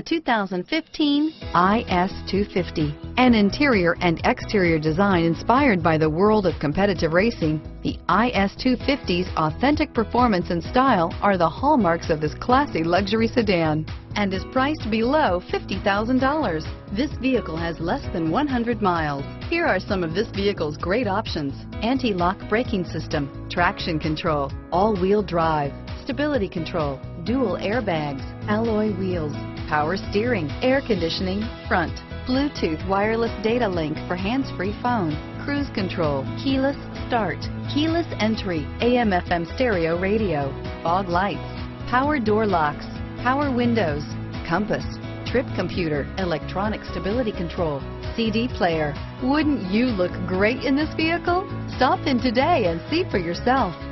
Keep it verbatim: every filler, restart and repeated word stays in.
The two thousand fifteen I S two fifty. An interior and exterior design inspired by the world of competitive racing, the I S two fifty's authentic performance and style are the hallmarks of this classy luxury sedan and is priced below fifty thousand dollars. This vehicle has less than one hundred miles. Here are some of this vehicle's great options: anti-lock braking system, traction control, all-wheel drive, stability control, dual airbags, alloy wheels, power steering, air conditioning, front, Bluetooth wireless data link for hands-free phone, cruise control, keyless start, keyless entry, A M F M stereo radio, fog lights, power door locks, power windows, compass, trip computer, electronic stability control, C D player. Wouldn't you look great in this vehicle? Stop in today and see for yourself.